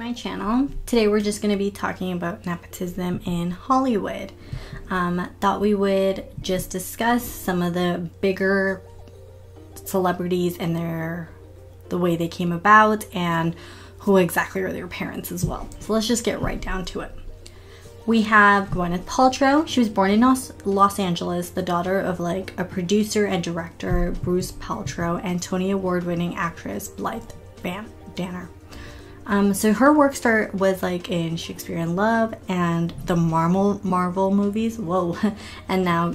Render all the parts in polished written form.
my channel. Today we're just going to be talking about nepotism in Hollywood. Thought we would just discuss some of the bigger celebrities and the way they came about and who exactly are their parents as well. So let's just get right down to it. We have Gwyneth Paltrow. She was born in Los Angeles, the daughter of a producer and director, Bruce Paltrow, and Tony Award-winning actress Blythe Danner. So her work start was in Shakespeare in Love and the Marvel movies, whoa, and now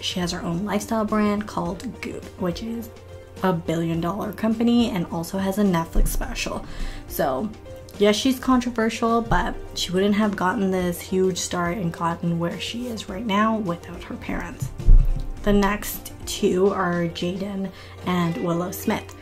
she has her own lifestyle brand called Goop, which is a billion-dollar company and also has a Netflix special. So yes, she's controversial, but she wouldn't have gotten this huge start and gotten where she is right now without her parents. The next two are Jaden and Willow Smith.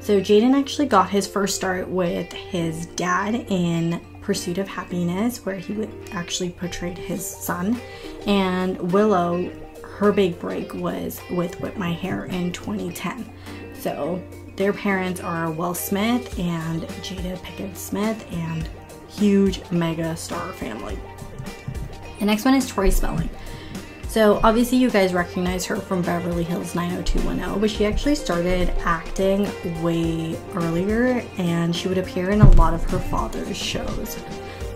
So Jaden actually got his first start with his dad in Pursuit of Happiness, where he would actually portray his son. And Willow, her big break was with Whip My Hair in 2010. So their parents are Will Smith and Jada Pickett Smith, and huge mega star family. The next one is Tori Spelling. So obviously you guys recognize her from Beverly Hills 90210, but she actually started acting way earlier and she would appear in a lot of her father's shows.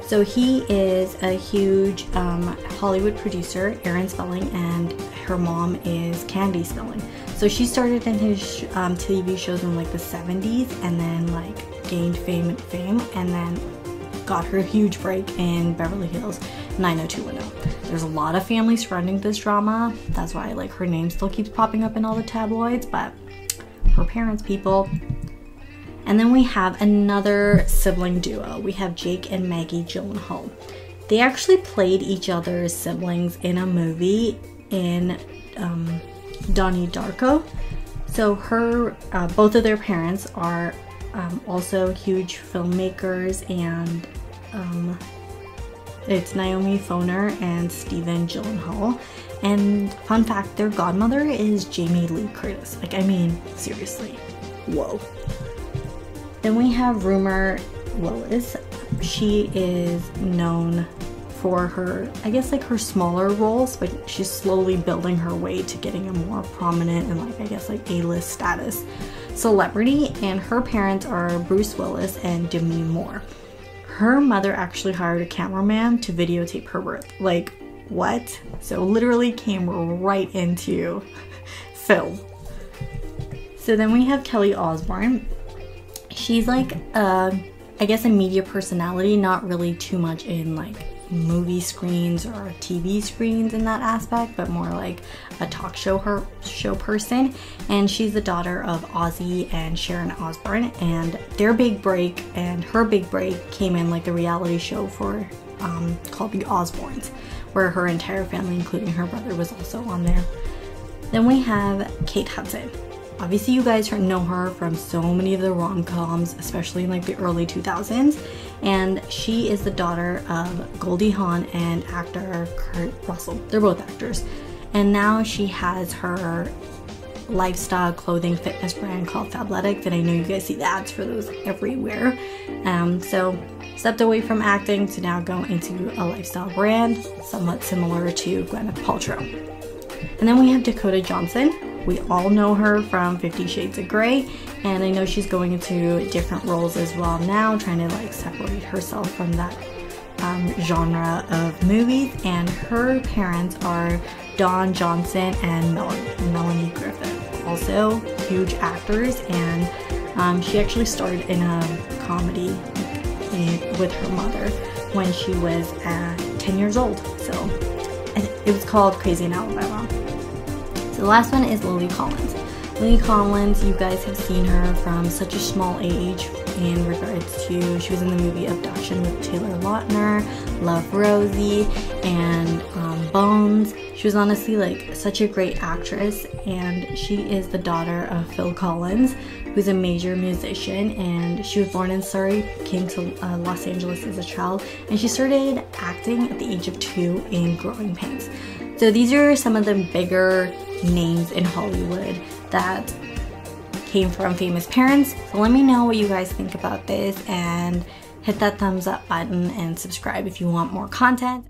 So he is a huge Hollywood producer, Aaron Spelling, and her mom is Candy Spelling. So she started in his TV shows in the 70s and then gained fame and then got her huge break in Beverly Hills 90210. There's a lot of family surrounding this drama. That's why her name still keeps popping up in all the tabloids, but her parents, people. And then we have another sibling duo. We have Jake and Maggie Gyllenhaal. They actually played each other's siblings in a movie in Donnie Darko. So her, both of their parents are also huge filmmakers, and it's Naomi Foner and Stephen Gyllenhaal. And fun fact, their godmother is Jamie Lee Curtis. I mean, seriously, whoa. Then we have Rumor Willis. She is known for her, her smaller roles, but she's slowly building her way to getting a more prominent and A-list status celebrity. And her parents are Bruce Willis and Demi Moore. Her mother actually hired a cameraman to videotape her birth. What? So literally came right into film. So then we have Kelly Osbourne. She's a media personality, not really too much in movie screens or TV screens in that aspect, but more a talk show person. And she's the daughter of Ozzy and Sharon Osbourne, and their big break and her big break came in the reality show for called The Osbournes, where her entire family, including her brother, was also on there. Then we have Kate Hudson. Obviously you guys know her from so many of the rom-coms, especially in the early 2000s, and she is the daughter of Goldie Hawn and actor Kurt Russell. They're both actors. And now she has her lifestyle clothing fitness brand called Fabletics, and I know you guys see the ads for those everywhere. So stepped away from acting to now go into a lifestyle brand, somewhat similar to Gwyneth Paltrow. And then we have Dakota Johnson. We all know her from 50 Shades of Grey, and I know she's going into different roles as well now, trying to separate herself from that genre of movies. And her parents are Don Johnson and Melanie Griffith, also huge actors, and she actually starred in a comedy with her mother when she was 10 years old. So it was called Crazy in Alabama. So the last one is Lily Collins. Lily Collins, you guys have seen her from such a small age in regards to, she was in the movie Abduction with Taylor Lautner, Love, Rosie, and Bones. She was honestly such a great actress, and she is the daughter of Phil Collins, who's a major musician, and she was born in Surrey, came to Los Angeles as a child, and she started acting at the age of 2 in Growing Pains. So these are some of the bigger names in Hollywood that came from famous parents. So let me know what you guys think about this and hit that thumbs up button and subscribe if you want more content.